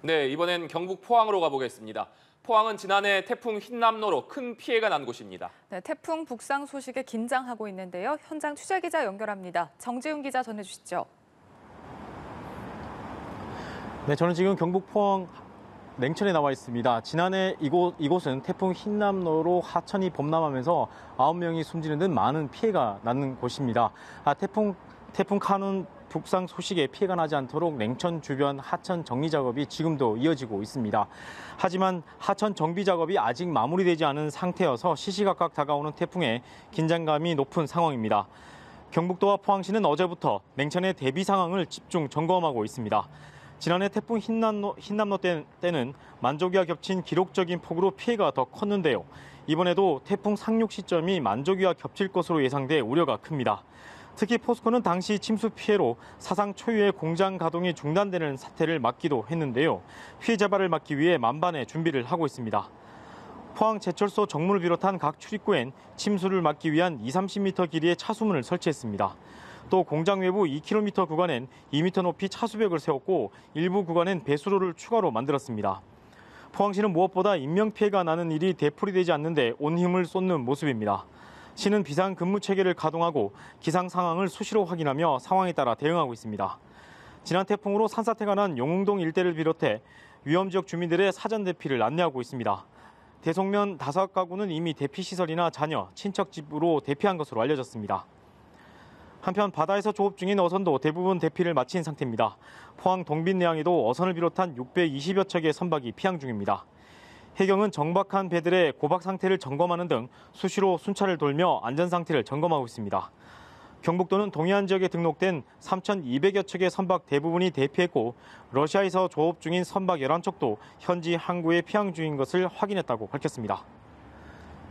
네, 이번엔 경북 포항으로 가보겠습니다. 포항은 지난해 태풍 힌남노로 큰 피해가 난 곳입니다. 네, 태풍 북상 소식에 긴장하고 있는데요. 현장 취재기자 연결합니다. 정지훈 기자 전해주시죠. 네, 저는 지금 경북 포항 냉천에 나와 있습니다. 지난해 이곳은 태풍 힌남노로 하천이 범람하면서 9명이 숨지는 등 많은 피해가 난 곳입니다. 태풍 카눈 북상 소식에 피해가 나지 않도록 냉천 주변 하천 정리 작업이 지금도 이어지고 있습니다. 하지만 하천 정비 작업이 아직 마무리되지 않은 상태여서 시시각각 다가오는 태풍에 긴장감이 높은 상황입니다. 경북도와 포항시는 어제부터 냉천의 대비 상황을 집중 점검하고 있습니다. 지난해 태풍 힌남노 때는 만조기와 겹친 기록적인 폭우로 피해가 더 컸는데요. 이번에도 태풍 상륙 시점이 만조기와 겹칠 것으로 예상돼 우려가 큽니다. 특히 포스코는 당시 침수 피해로 사상 초유의 공장 가동이 중단되는 사태를 막기도 했는데요. 피해 재발을 막기 위해 만반의 준비를 하고 있습니다. 포항제철소 정문을 비롯한 각 출입구엔 침수를 막기 위한 20-30m 길이의 차수문을 설치했습니다. 또 공장 외부 2km 구간엔 2m 높이 차수벽을 세웠고 일부 구간엔 배수로를 추가로 만들었습니다. 포항시는 무엇보다 인명피해가 나는 일이 되풀이되지 않는데 온 힘을 쏟는 모습입니다. 시는 비상근무체계를 가동하고 기상 상황을 수시로 확인하며 상황에 따라 대응하고 있습니다. 지난 태풍으로 산사태가 난 용흥동 일대를 비롯해 위험지역 주민들의 사전 대피를 안내하고 있습니다. 대송면 5가구는 이미 대피시설이나 자녀, 친척집으로 대피한 것으로 알려졌습니다. 한편 바다에서 조업 중인 어선도 대부분 대피를 마친 상태입니다. 포항 동빈 내항에도 어선을 비롯한 620여 척의 선박이 피항 중입니다. 해경은 정박한 배들의 고박 상태를 점검하는 등 수시로 순찰을 돌며 안전 상태를 점검하고 있습니다. 경북도는 동해안 지역에 등록된 3,200여 척의 선박 대부분이 대피했고 러시아에서 조업 중인 선박 11척도 현지 항구에 피항 중인 것을 확인했다고 밝혔습니다.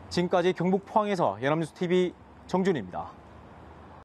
지금까지 경북 포항에서 연합뉴스TV 정준희입니다.